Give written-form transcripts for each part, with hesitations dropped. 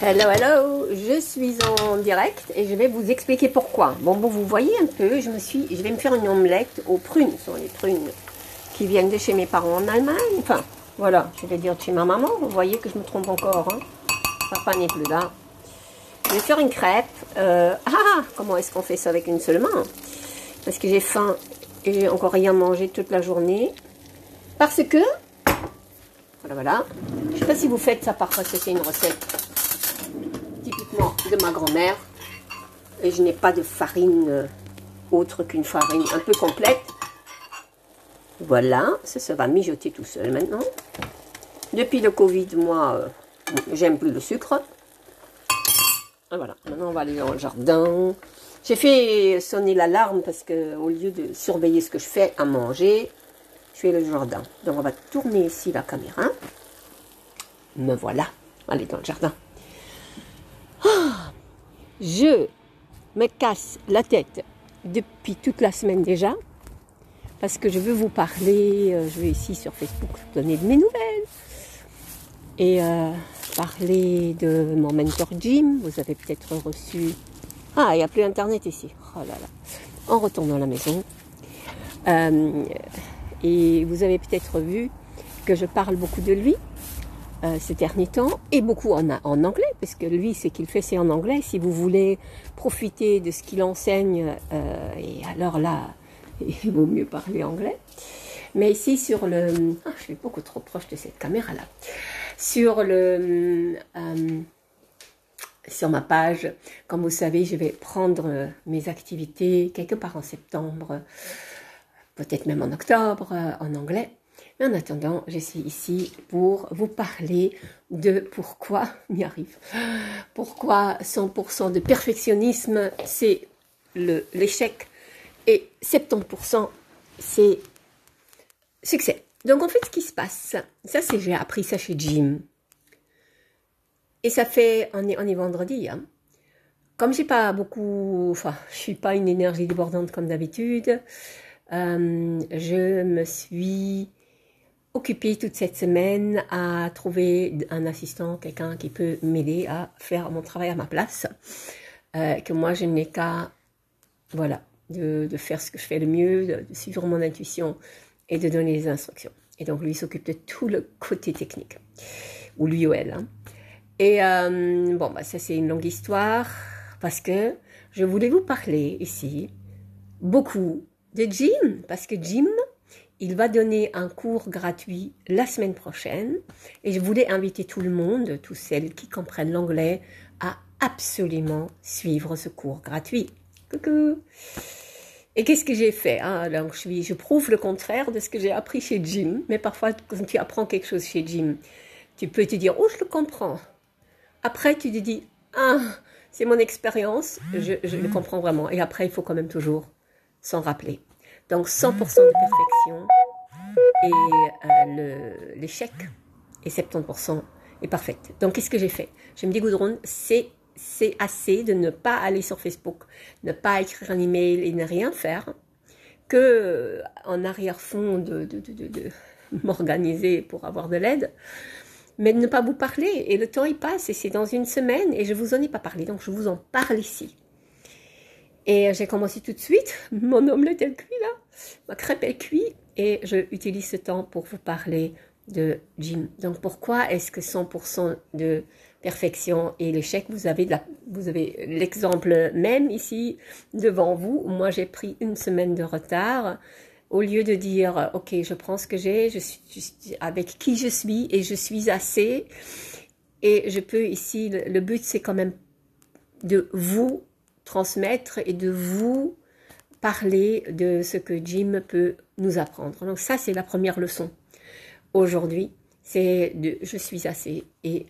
Hello, hello, je suis en direct et je vais vous expliquer pourquoi. Bon, vous voyez un peu, je vais me faire une omelette aux prunes. Ce sont les prunes qui viennent de chez mes parents en Allemagne. Enfin, voilà, je vais dire de chez ma maman. Vous voyez que je me trompe encore, hein. Papa n'est plus là. Je vais faire une crêpe. Comment est-ce qu'on fait ça avec une seule main? Parce que j'ai faim et j'ai encore rien mangé toute la journée. Parce que, voilà. Je ne sais pas si vous faites ça parfois, parce que c'est une recette typiquement de ma grand-mère, et je n'ai pas de farine autre qu'une farine un peu complète. Voilà, ça va mijoter tout seul maintenant. Depuis le Covid, moi, j'aime plus le sucre. Et voilà, maintenant on va aller dans le jardin. J'ai fait sonner l'alarme parce que au lieu de surveiller ce que je fais à manger, je fais le jardin. Donc on va tourner ici la caméra. Me voilà, allez dans le jardin. Je me casse la tête depuis toute la semaine déjà, parce que je veux vous parler, je vais ici sur Facebook donner de mes nouvelles, et parler de mon mentor Jim, vous avez peut-être reçu... Ah, il n'y a plus internet ici, oh là là, en retournant à la maison, et vous avez peut-être vu que je parle beaucoup de lui, ces derniers temps, et beaucoup en anglais, parce que lui, ce qu'il fait, c'est en anglais. Si vous voulez profiter de ce qu'il enseigne, et alors là, il vaut mieux parler anglais. Mais ici, sur le... Ah, je suis beaucoup trop proche de cette caméra-là. Sur le... sur ma page, comme vous savez, je vais prendre mes activités quelque part en septembre, peut-être même en octobre, en anglais. Mais en attendant, je suis ici pour vous parler de pourquoi, pourquoi 100% de perfectionnisme, c'est l'échec et 70% c'est succès. Donc en fait, ce qui se passe, ça c'est, j'ai appris ça chez Jim. Et ça fait, on est vendredi, hein. Comme j'ai pas beaucoup, enfin, je suis pas une énergie débordante comme d'habitude, je me suis... occupée toute cette semaine à trouver un assistant, quelqu'un qui peut m'aider à faire mon travail à ma place, que moi je n'ai qu'à, voilà, de faire ce que je fais le mieux, de suivre mon intuition et de donner les instructions. Et donc lui s'occupe de tout le côté technique, ou lui ou elle, hein. Et bon, bah, ça c'est une longue histoire, parce que je voulais vous parler ici beaucoup de Jim, parce que Jim... il va donner un cours gratuit la semaine prochaine et je voulais inviter tout le monde, tous celles qui comprennent l'anglais, à absolument suivre ce cours gratuit. Coucou! Et qu'est-ce que j'ai fait, hein? Donc, je prouve le contraire de ce que j'ai appris chez Jim, mais parfois quand tu apprends quelque chose chez Jim, tu peux te dire « Oh, je le comprends !» Après, tu te dis « Ah, c'est mon expérience, je le comprends vraiment !» Et après, il faut quand même toujours s'en rappeler. Donc 100% de perfection et l'échec et 70% est parfaite. Donc qu'est-ce que j'ai fait? Je me dis Gudrun, c'est assez de ne pas aller sur Facebook, ne pas écrire un email et ne rien faire, que en arrière-fond de m'organiser pour avoir de l'aide, mais de ne pas vous parler. Et le temps il passe et c'est dans une semaine et je vous en ai pas parlé, donc je vous en parle ici. Et j'ai commencé tout de suite, mon omelette elle cuit là, ma crêpe elle cuit, et je utilise ce temps pour vous parler de Jim. Donc pourquoi est-ce que 100% de perfection et l'échec, vous avez l'exemple même ici devant vous. Moi j'ai pris une semaine de retard, au lieu de dire ok je prends ce que j'ai, je suis avec qui je suis et je suis assez, et je peux ici, le but c'est quand même de vous transmettre et de vous parler de ce que Jim peut nous apprendre. Donc ça, c'est la première leçon. Aujourd'hui, c'est de « je suis assez » et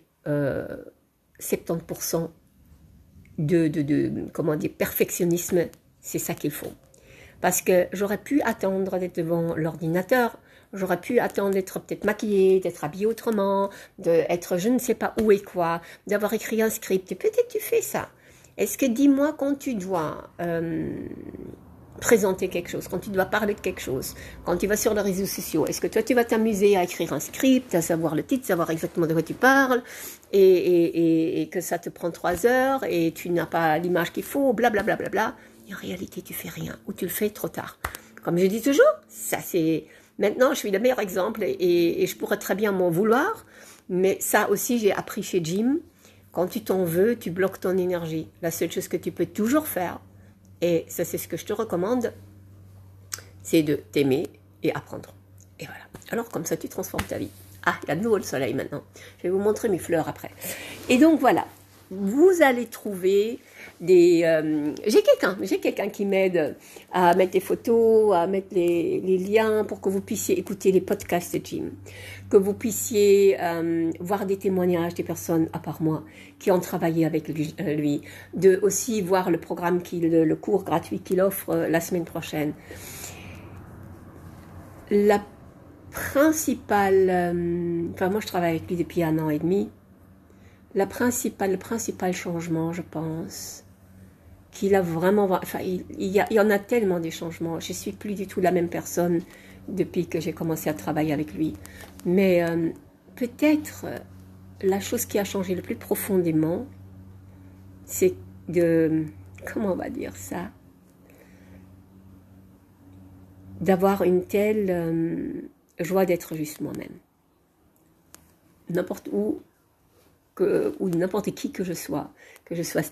70% de perfectionnisme, c'est ça qu'il faut. Parce que j'aurais pu attendre d'être devant l'ordinateur, j'aurais pu attendre d'être peut-être maquillée, d'être habillée autrement, d'être je ne sais pas où et quoi, d'avoir écrit un script, et peut-être tu fais ça. Est-ce que dis-moi quand tu dois présenter quelque chose, quand tu dois parler de quelque chose, quand tu vas sur les réseaux sociaux, est-ce que toi tu vas t'amuser à écrire un script, à savoir le titre, savoir exactement de quoi tu parles, et que ça te prend 3 heures, et tu n'as pas l'image qu'il faut, blablabla, bla, bla, bla, bla. Et en réalité tu fais rien, ou tu le fais trop tard. Comme je dis toujours, ça c'est... Maintenant je suis le meilleur exemple, et je pourrais très bien m'en vouloir, mais ça aussi j'ai appris chez Jim, quand tu t'en veux, tu bloques ton énergie. La seule chose que tu peux toujours faire, et ça c'est ce que je te recommande, c'est de t'aimer et apprendre. Et voilà. Alors comme ça tu transformes ta vie. Ah, il y a de nouveau le soleil maintenant. Je vais vous montrer mes fleurs après. Et donc voilà, vous allez trouver des... J'ai quelqu'un qui m'aide à mettre des photos, à mettre les liens pour que vous puissiez écouter les podcasts de Jim, que vous puissiez voir des témoignages des personnes, à part moi, qui ont travaillé avec lui, de aussi voir le programme, le cours gratuit qu'il offre la semaine prochaine. La principale... enfin, moi, je travaille avec lui depuis 1 an et demi. Le principal changement, je pense, qu'il a vraiment... Enfin, il y en a tellement des changements. Je ne suis plus du tout la même personne depuis que j'ai commencé à travailler avec lui. Mais peut-être la chose qui a changé le plus profondément, c'est de... Comment on va dire ça? D'avoir une telle joie d'être juste moi-même. N'importe où, ou n'importe qui que je sois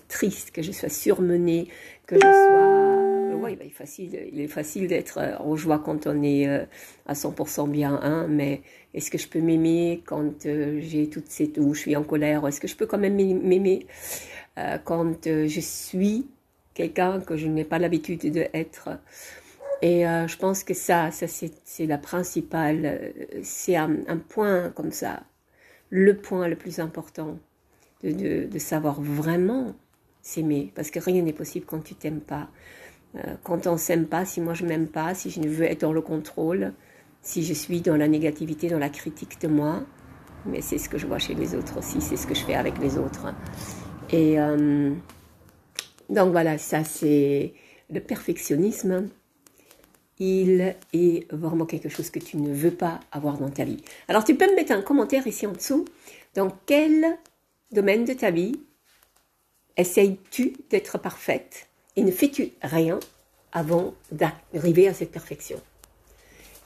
triste, que je sois surmenée, que je sois... Ouais, ben, il est facile d'être en joie quand on est à 100% bien, hein, mais est-ce que je peux m'aimer quand j'ai toutes ces... ou je suis en colère, est-ce que je peux quand même m'aimer quand je suis quelqu'un que je n'ai pas l'habitude d'être? Et je pense que ça c'est la principale... c'est un point comme ça. Le point le plus important de savoir vraiment s'aimer, parce que rien n'est possible quand tu t'aimes pas. Quand on s'aime pas, si moi je m'aime pas, si je ne veux être dans le contrôle, si je suis dans la négativité, dans la critique de moi, mais c'est ce que je vois chez les autres aussi, c'est ce que je fais avec les autres. Et donc voilà, ça c'est le perfectionnisme. Il est vraiment quelque chose que tu ne veux pas avoir dans ta vie. Alors, tu peux me mettre un commentaire ici en dessous. Dans quel domaine de ta vie essayes-tu d'être parfaite et ne fais-tu rien avant d'arriver à cette perfection?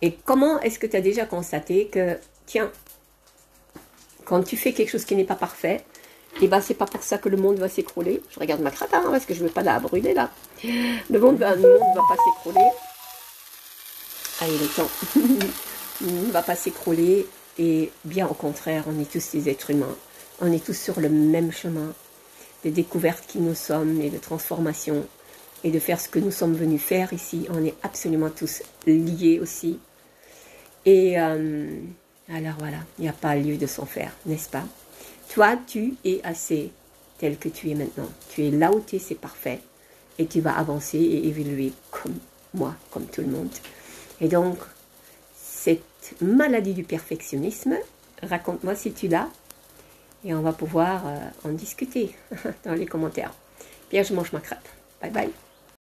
Et comment est-ce que tu as déjà constaté que, tiens, quand tu fais quelque chose qui n'est pas parfait, et eh bien, c'est pas pour ça que le monde va s'écrouler. Je regarde ma cravate, hein, parce que je ne veux pas la brûler, là. Le monde va pas s'écrouler. Allez, le temps ne va pas s'écrouler, et bien au contraire, on est tous des êtres humains. On est tous sur le même chemin de découverte qui nous sommes et de transformation et de faire ce que nous sommes venus faire ici. On est absolument tous liés aussi. Et alors voilà, il n'y a pas lieu de s'en faire, n'est-ce pas? Toi, tu es assez tel que tu es maintenant. Tu es là où tu es, c'est parfait. Et tu vas avancer et évoluer comme moi, comme tout le monde. Et donc, cette maladie du perfectionnisme, raconte-moi si tu l'as, et on va pouvoir en discuter dans les commentaires. Bien, je mange ma crêpe. Bye bye.